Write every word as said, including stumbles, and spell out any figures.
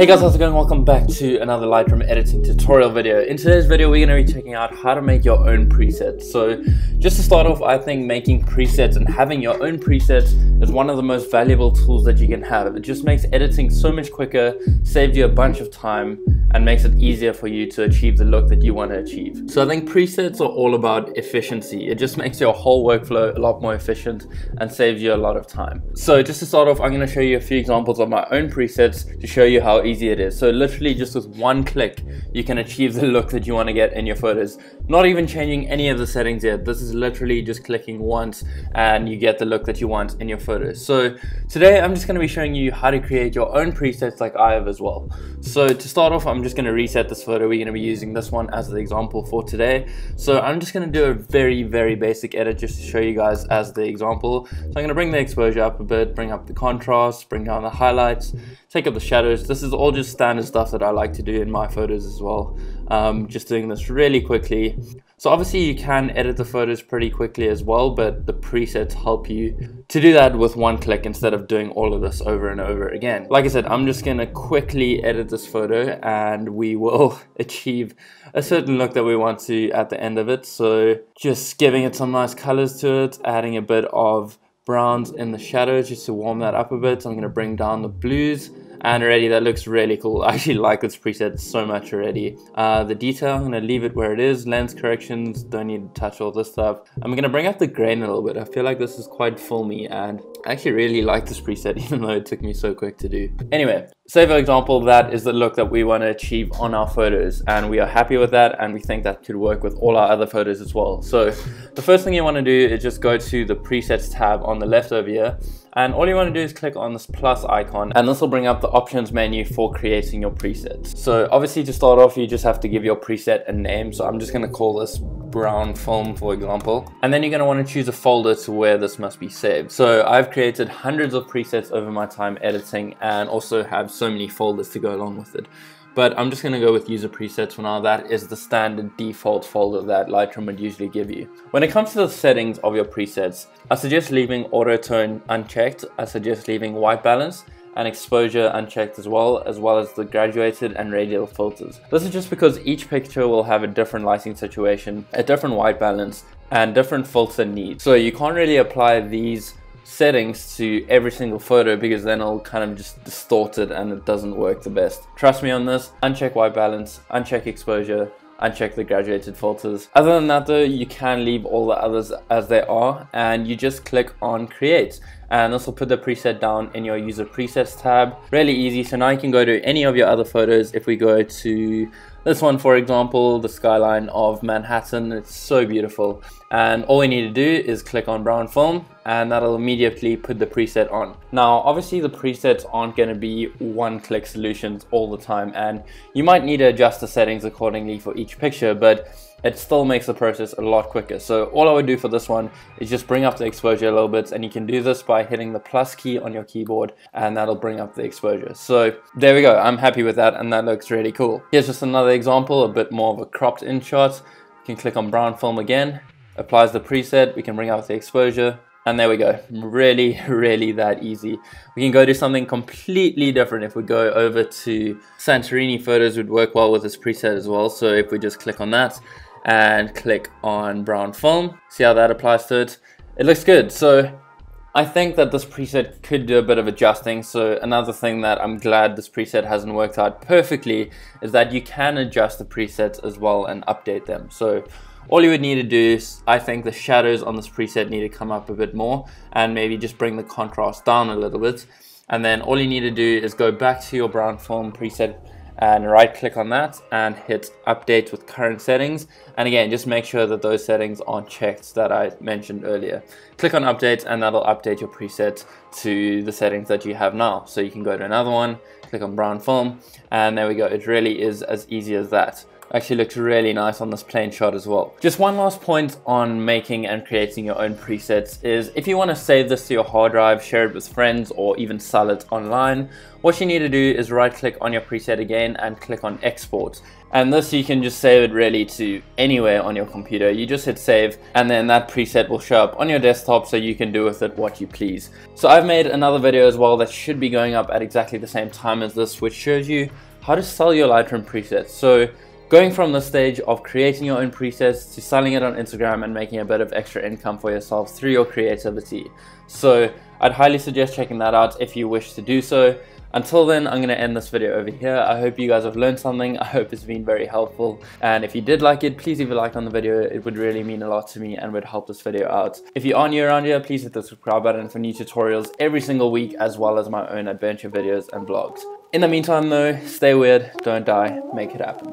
Hey guys, how's it going? Welcome back to another Lightroom editing tutorial video. In today's video, we're going to be checking out how to make your own presets. So just to start off, I think making presets and having your own presets is one of the most valuable tools that you can have. It just makes editing so much quicker, saves you a bunch of time, and makes it easier for you to achieve the look that you want to achieve. So I think presets are all about efficiency. It just makes your whole workflow a lot more efficient and saves you a lot of time. So just to start off, I'm going to show you a few examples of my own presets to show you how easy it is. So literally just with one click, you can achieve the look that you want to get in your photos. Not even changing any of the settings yet. This is literally just clicking once and you get the look that you want in your photos. So today I'm just going to be showing you how to create your own presets like I have as well. So to start off, I'm I'm just going to reset this photo. We're going to be using this one as the example for today. So I'm just going to do a very, very basic edit just to show you guys as the example. So I'm going to bring the exposure up a bit, bring up the contrast, bring down the highlights, take up the shadows. This is all just standard stuff that I like to do in my photos as well. Um, just doing this really quickly. So obviously you can edit the photos pretty quickly as well, but the presets help you to do that with one click instead of doing all of this over and over again. Like I said, I'm just gonna quickly edit this photo and we will achieve a certain look that we want to at the end of it. So just giving it some nice colors to it, adding a bit of browns in the shadows just to warm that up a bit. So I'm gonna bring down the blues. And already that looks really cool. I actually like this preset so much already. Uh, the detail, I'm gonna leave it where it is. Lens corrections, don't need to touch all this stuff. I'm gonna bring up the grain a little bit. I feel like this is quite filmy and I actually really like this preset even though it took me so quick to do. Anyway, say for example, that is the look that we wanna achieve on our photos and we are happy with that and we think that could work with all our other photos as well. So the first thing you wanna do is just go to the presets tab on the left over here. And all you want to do is click on this plus icon and this will bring up the options menu for creating your presets. So obviously to start off, you just have to give your preset a name. So I'm just going to call this brown film, for example. And then you're going to want to choose a folder to where this must be saved. So I've created hundreds of presets over my time editing and also have so many folders to go along with it. But I'm just going to go with user presets for now. That is the standard default folder that Lightroom would usually give you. When it comes to the settings of your presets, I suggest leaving auto tone unchecked. I suggest leaving white balance and exposure unchecked as well, as well as the graduated and radial filters. This is just because each picture will have a different lighting situation, a different white balance, and different filter needs. So you can't really apply these settings to every single photo because then it'll kind of just distort it and it doesn't work the best. Trust me on this, uncheck white balance, uncheck exposure, uncheck the graduated filters. Other than that though, you can leave all the others as they are and you just click on create. And this will put the preset down in your user presets tab. Really easy, so now you can go to any of your other photos. If we go to this one, for example, the skyline of Manhattan, it's so beautiful. And all we need to do is click on brown film and that'll immediately put the preset on. Now, obviously the presets aren't gonna be one-click solutions all the time and you might need to adjust the settings accordingly for each picture, but it still makes the process a lot quicker. So all I would do for this one is just bring up the exposure a little bit and you can do this by hitting the plus key on your keyboard and that'll bring up the exposure. So there we go, I'm happy with that and that looks really cool. Here's just another example, a bit more of a cropped in shot. You can click on brown film again, applies the preset, we can bring up the exposure. And there we go, really, really that easy. We can go do something completely different. If we go over to Santorini photos, would work well with this preset as well. So if we just click on that and click on brown film, see how that applies to it. It looks good. So I think that this preset could do a bit of adjusting. So another thing that I'm glad this preset hasn't worked out perfectly is that you can adjust the presets as well and update them. So all you would need to do is, I think the shadows on this preset need to come up a bit more and maybe just bring the contrast down a little bit. And then all you need to do is go back to your brown film preset and right click on that and hit update with current settings. And again, just make sure that those settings aren't checked that I mentioned earlier. Click on update and that'll update your preset to the settings that you have now. So you can go to another one, click on brown film, and there we go. It really is as easy as that. Actually looks really nice on this plain shot as well. Just one last point on making and creating your own presets is if you want to save this to your hard drive, share it with friends, or even sell it online, what you need to do is right click on your preset again and click on export. And this you can just save it really to anywhere on your computer. You just hit save and then that preset will show up on your desktop so you can do with it what you please. So I've made another video as well that should be going up at exactly the same time as this, which shows you how to sell your Lightroom presets. So going from the stage of creating your own presets to selling it on Instagram and making a bit of extra income for yourself through your creativity. So I'd highly suggest checking that out if you wish to do so. Until then, I'm going to end this video over here. I hope you guys have learned something. I hope it's been very helpful. And if you did like it, please leave a like on the video. It would really mean a lot to me and would help this video out. If you are new around here, please hit the subscribe button for new tutorials every single week, as well as my own adventure videos and vlogs. In the meantime though, stay weird, don't die, make it happen.